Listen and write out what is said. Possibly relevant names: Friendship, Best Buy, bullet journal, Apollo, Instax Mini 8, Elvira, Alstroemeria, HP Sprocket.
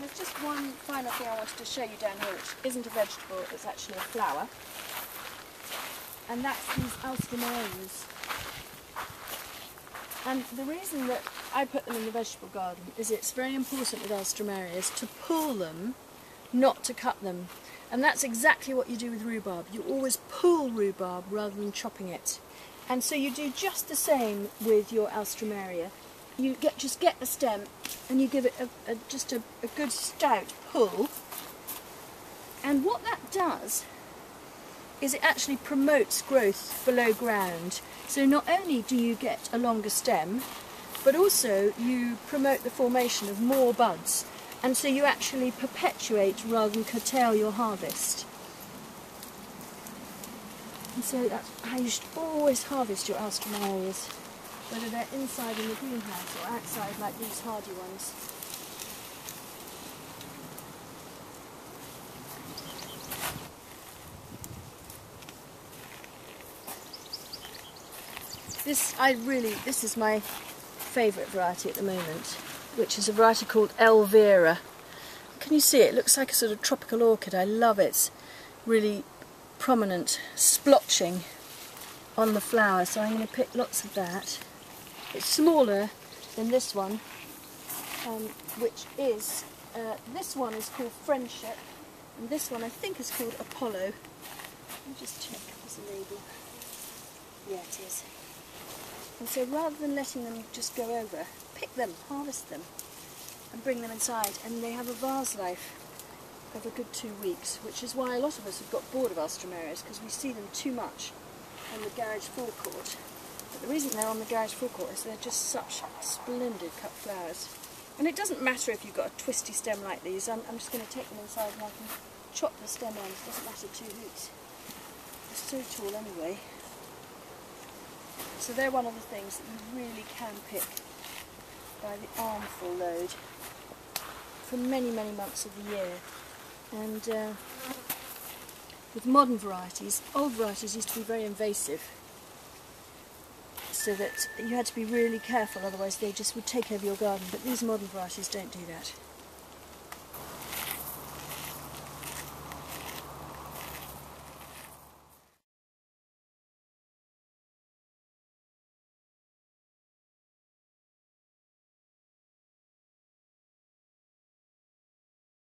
And there's just one final thing I wanted to show you down here, which isn't a vegetable, it's actually a flower. And that's these Alstromerias. And the reason that I put them in the vegetable garden is it's very important with Alstromerias to pull them, not to cut them. And that's exactly what you do with rhubarb. You always pull rhubarb rather than chopping it. And so you do just the same with your Alstroemeria. You just get the stem and you give it just a good stout pull. And what that does is it actually promotes growth below ground. So not only do you get a longer stem, but also you promote the formation of more buds. And so you actually perpetuate rather than curtail your harvest. And so that's how you should always harvest your Alstromerias, whether they're inside in the greenhouse or outside like these hardy ones. This is my favourite variety at the moment, which is a variety called Elvira. Can you see it? It looks like a sort of tropical orchid. I love its really prominent splotching on the flower, so I'm going to pick lots of that. It's smaller than this one, this one is called Friendship, and this one I think is called Apollo. Let me just check if there's a label. Yeah, it is. And so rather than letting them just go over, pick them, harvest them, and bring them inside, and they have a vase life of a good 2 weeks, which is why a lot of us have got bored of Alstromerias, because we see them too much on the garage forecourt. But the reason they're on the garage forecourt is they're just such splendid cut flowers. And it doesn't matter if you've got a twisty stem like these. I'm just going to take them inside and I can chop the stem on. It doesn't matter 2 weeks. They're so tall anyway. So they're one of the things that you really can pick by the armful load for many, many months of the year. And with modern varieties, old varieties used to be very invasive, so that you had to be really careful, otherwise they just would take over your garden. But these modern varieties don't do that.